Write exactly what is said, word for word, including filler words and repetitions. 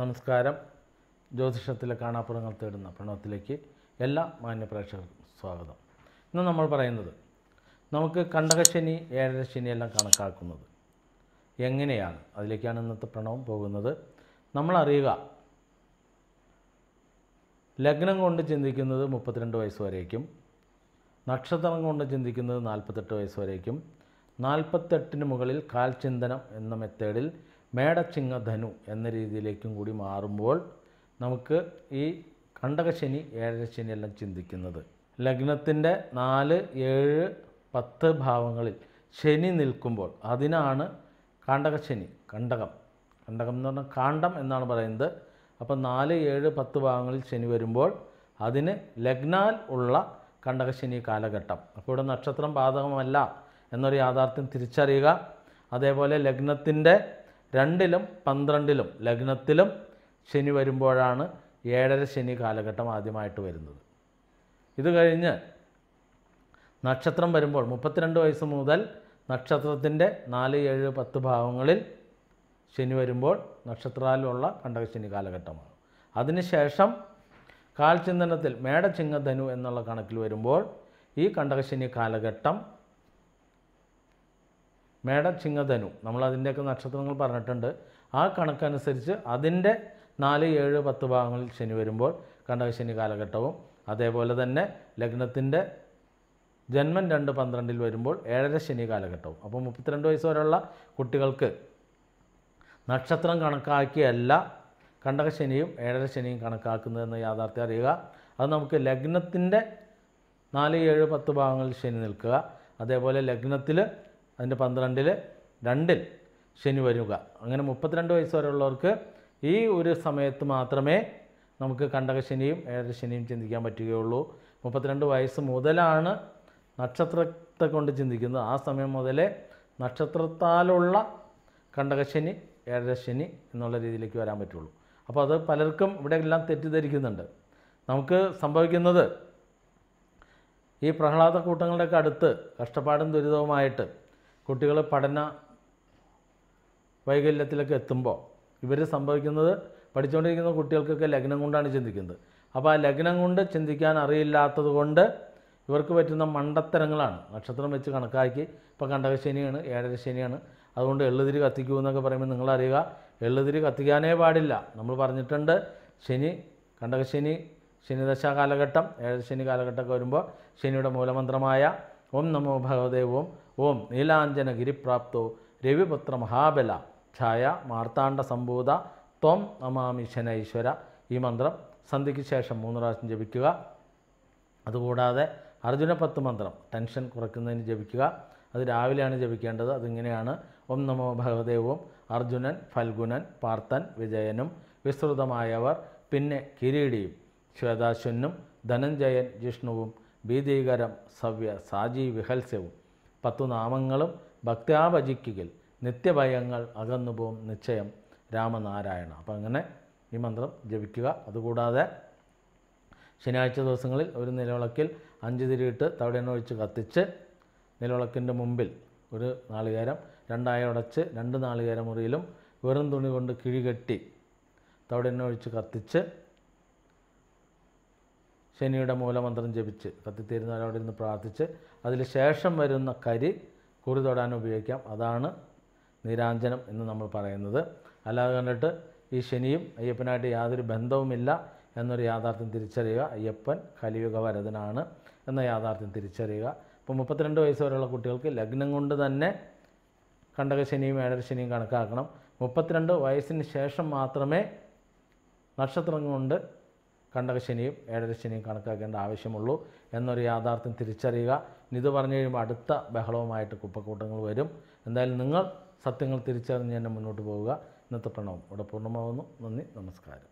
നമസ്കാരം. ജ്യോതിഷത്തിലെ കാണാപ്പുറങ്ങൾ തേടുന്ന പ്രണവത്തിലേക്ക് എല്ലാ മാന്യപ്രേക്ഷകർക്കും സ്വാഗതം. ഇന്ന് നമ്മൾ പറയുന്നത് നമുക്ക് കണ്ടകശനി ഏഴരശനി എല്ലാം കണക്കാക്കുന്നത് എങ്ങനെയാണ്, അതിലേക്കാണ് ഇന്നത്തെ പ്രണവം പോകുന്നത്. നമ്മളറിയുക, ലഗ്നം കൊണ്ട് ചിന്തിക്കുന്നത് മുപ്പത്തിരണ്ട് വയസ്സ് വരേക്കും, നക്ഷത്രം കൊണ്ട് ചിന്തിക്കുന്നത് നാൽപ്പത്തെട്ട് വയസ്സ് വരേക്കും, നാൽപ്പത്തെട്ടിന് മുകളിൽ കാൽചിന്തനം എന്ന മെത്തേഡിൽ മേടച്ചിങ്ങധനു എന്ന രീതിയിലേക്കും കൂടി മാറുമ്പോൾ നമുക്ക് ഈ കണ്ടകശനി ഏഴരശനി എല്ലാം ചിന്തിക്കുന്നത് ലഗ്നത്തിൻ്റെ നാല് ഏഴ് പത്ത് ഭാവങ്ങളിൽ ശനി നിൽക്കുമ്പോൾ അതിനാണ് കണ്ടകശനി. കണ്ടകം കണ്ടകം എന്ന് പറഞ്ഞാൽ കാണ്ഡം എന്നാണ് പറയുന്നത്. അപ്പോൾ നാല് ഏഴ് പത്ത് ഭാവങ്ങളിൽ ശനി വരുമ്പോൾ അതിന് ലഗ്നാൽ ഉള്ള കണ്ടകശനി കാലഘട്ടം. അപ്പോൾ ഇവിടെ നക്ഷത്രം ബാധകമല്ല എന്നൊരു യാഥാർത്ഥ്യം തിരിച്ചറിയുക. അതേപോലെ ലഗ്നത്തിൻ്റെ രണ്ടിലും പന്ത്രണ്ടിലും ലഗ്നത്തിലും ശനി വരുമ്പോഴാണ് ഏഴര ശനി കാലഘട്ടം ആദ്യമായിട്ട് വരുന്നത്. ഇത് കഴിഞ്ഞ് നക്ഷത്രം വരുമ്പോൾ മുപ്പത്തിരണ്ട് വയസ്സ് മുതൽ നക്ഷത്രത്തിൻ്റെ നാല് ഏഴ് പത്ത് ഭാവങ്ങളിൽ ശനി വരുമ്പോൾ നക്ഷത്രത്തിലുള്ള കണ്ടകശനി കാലഘട്ടമാണ്. അതിനുശേഷം കാൽചിന്തനത്തിൽ മേടച്ചിങ്ങധനു എന്നുള്ള കണക്കിൽ വരുമ്പോൾ ഈ കണ്ടകശനി കാലഘട്ടം മേടച്ചിങ്ങധനു, നമ്മളതിൻ്റെയൊക്കെ നക്ഷത്രങ്ങൾ പറഞ്ഞിട്ടുണ്ട്, ആ കണക്കനുസരിച്ച് അതിൻ്റെ നാല് ഏഴ് പത്ത് ഭാഗങ്ങളിൽ ശനി വരുമ്പോൾ കണ്ടകശനി കാലഘട്ടവും, അതേപോലെ തന്നെ ലഗ്നത്തിൻ്റെ ജന്മം രണ്ട് പന്ത്രണ്ടിൽ വരുമ്പോൾ ഏഴര ശനി കാലഘട്ടവും. അപ്പോൾ മുപ്പത്തിരണ്ട് വയസ്സ് വരെയുള്ള കുട്ടികൾക്ക് നക്ഷത്രം കണക്കാക്കിയല്ല കണ്ടകശനിയും ഏഴര ശനിയും കണക്കാക്കുന്നതെന്ന് യാഥാർത്ഥ്യം അറിയുക. അത് നമുക്ക് ലഗ്നത്തിൻ്റെ നാല് ഏഴ് പത്ത് ഭാഗങ്ങളിൽ ശനി നിൽക്കുക, അതേപോലെ ലഗ്നത്തിൽ അതിൻ്റെ പന്ത്രണ്ടിൽ രണ്ടിൽ ശനി വരിക, അങ്ങനെ മുപ്പത്തിരണ്ട് വയസ്സ് വരെയുള്ളവർക്ക് ഈ ഒരു സമയത്ത് മാത്രമേ നമുക്ക് കണ്ടകശനിയും ഏഴരശനിയും ചിന്തിക്കാൻ പറ്റുകയുള്ളൂ. മുപ്പത്തിരണ്ട് വയസ്സ് മുതലാണ് നക്ഷത്രത്തെ കൊണ്ട് ചിന്തിക്കുന്നത്. ആ സമയം മുതലേ നക്ഷത്രത്താലുള്ള കണ്ടകശനി ഏഴരശനി എന്നുള്ള രീതിയിലേക്ക് വരാൻ പറ്റുള്ളൂ. അപ്പോൾ അത് പലർക്കും ഇവിടെ എല്ലാം തെറ്റിദ്ധരിക്കുന്നുണ്ട്. നമുക്ക് സംഭവിക്കുന്നത് ഈ പ്രഹ്ലാദ കൂട്ടങ്ങളുടെയൊക്കെ അടുത്ത് കഷ്ടപ്പാടും ദുരിതവുമായിട്ട് കുട്ടികൾ പഠന വൈകല്യത്തിലൊക്കെ എത്തുമ്പോൾ ഇവർ സംഭവിക്കുന്നത്, പഠിച്ചുകൊണ്ടിരിക്കുന്ന കുട്ടികൾക്കൊക്കെ ലഗ്നം കൊണ്ടാണ് ചിന്തിക്കുന്നത്. അപ്പോൾ ആ ലഗ്നം കൊണ്ട് ചിന്തിക്കാൻ അറിയില്ലാത്തത് കൊണ്ട് ഇവർക്ക് പറ്റുന്ന മണ്ടത്തരങ്ങളാണ് നക്ഷത്രം വെച്ച് കണക്കാക്കി. ഇപ്പോൾ കണ്ടകശനിയാണ് ഏഴരശനിയാണ്, അതുകൊണ്ട് എള്ളുതിരി കത്തിക്കൂ എന്നൊക്കെ പറയുമ്പോൾ നിങ്ങളറിയുക, എള്ളുതിരി കത്തിക്കാനേ പാടില്ല. നമ്മൾ പറഞ്ഞിട്ടുണ്ട്, ശനി കണ്ടകശനി ശനിദശ കാലഘട്ടം ഏഴരശനി കാലഘട്ടമൊക്കെ വരുമ്പോൾ ശനിയുടെ മൂലമന്ത്രമായ ഓം നമോ ഭഗവതേ ഓം ഓം നീലാഞ്ജന ഗിരിപ്രാപ്തോ രവിപുത്ര മഹാബല ഛായ മാർത്താണ്ഡ സംഭൂത ത്വം നമാമി ശനൈശ്വര, ഈ മന്ത്രം സന്ധ്യയ്ക്ക് ശേഷം മൂന്ന് പ്രാവശ്യം ജപിക്കുക. അതുകൂടാതെ അർജുന പത്ത് മന്ത്രം ടെൻഷൻ കുറയ്ക്കുന്നതിന് ജപിക്കുക. അത് രാവിലെയാണ് ജപിക്കേണ്ടത്. അതിങ്ങനെയാണ്: ഓം നമോ ഭഗവതേ ഓം അർജുനൻ ഫൽഗുനൻ പാർത്തൻ വിജയനും വിസ്തൃതമായവർ പിന്നെ കിരീടിയും ശ്വേതാശ്വനും ധനഞ്ജയൻ ജിഷ്ണുവും ഭീതികരം സവ്യ സാജി വിഹൽസ്യവും പത്തു നാമങ്ങളും ഭക്ത്യാഭജിക്കുകയിൽ നിത്യഭയങ്ങൾ അകന്നുപോകും നിശ്ചയം രാമനാരായണ. അപ്പം അങ്ങനെ ഈ മന്ത്രം ജപിക്കുക. അതുകൂടാതെ ശനിയാഴ്ച ദിവസങ്ങളിൽ ഒരു നിലവിളക്കിൽ അഞ്ച് തിരിയിട്ട് തവിടെണ്ണ ഒഴിച്ച് കത്തിച്ച് നിലവിളക്കിൻ്റെ മുമ്പിൽ ഒരു നാളികേരം രണ്ടായി ഉടച്ച് രണ്ട് നാളികേര മുറിയിലും വെറും തുണി കൊണ്ട് കിഴികെട്ടി തവിടെണ്ണ ഒഴിച്ച് കത്തിച്ച് ശനിയുടെ മൂലമന്ത്രം ജപിച്ച് കത്തിത്തീരുന്നവരവിടെ ഇരുന്ന് പ്രാർത്ഥിച്ച് അതിൽ ശേഷം വരുന്ന കരി കുറി തൊടാൻ ഉപയോഗിക്കാം. അതാണ് നീരാഞ്ജനം എന്ന് നമ്മൾ പറയുന്നത്. അല്ലാതെ കണ്ടിട്ട് ഈ ശനിയും അയ്യപ്പനായിട്ട് യാതൊരു ബന്ധവുമില്ല എന്നൊരു യാഥാർത്ഥ്യം തിരിച്ചറിയുക. അയ്യപ്പൻ കലിയുഗ വരദനാണ് എന്ന യാഥാർത്ഥ്യം തിരിച്ചറിയുക. ഇപ്പോൾ മുപ്പത്തിരണ്ട് വയസ്സ് വരെയുള്ള കുട്ടികൾക്ക് ലഗ്നം കൊണ്ട് തന്നെ കണ്ടകശനിയും ഏഴരശനിയും കണക്കാക്കണം. മുപ്പത്തിരണ്ട് വയസ്സിന് ശേഷം മാത്രമേ നക്ഷത്രം കൊണ്ട് കണ്ടകശനിയും ഏഴരശനിയും കണക്കാക്കേണ്ട ആവശ്യമുള്ളൂ എന്നൊരു യാഥാർത്ഥ്യം തിരിച്ചറിയുക. ഇത് പറഞ്ഞു കഴിയുമ്പോൾ അടുത്ത ബഹളവുമായിട്ട് കുപ്പക്കൂട്ടങ്ങൾ വരും. എന്തായാലും നിങ്ങൾ സത്യങ്ങൾ തിരിച്ചറിഞ്ഞ് തന്നെ മുന്നോട്ട് പോവുക. ഇന്നത്തെ പ്രണവം ഇവിടെ പൂർണ്ണമാകുന്നു. നന്ദി, നമസ്കാരം.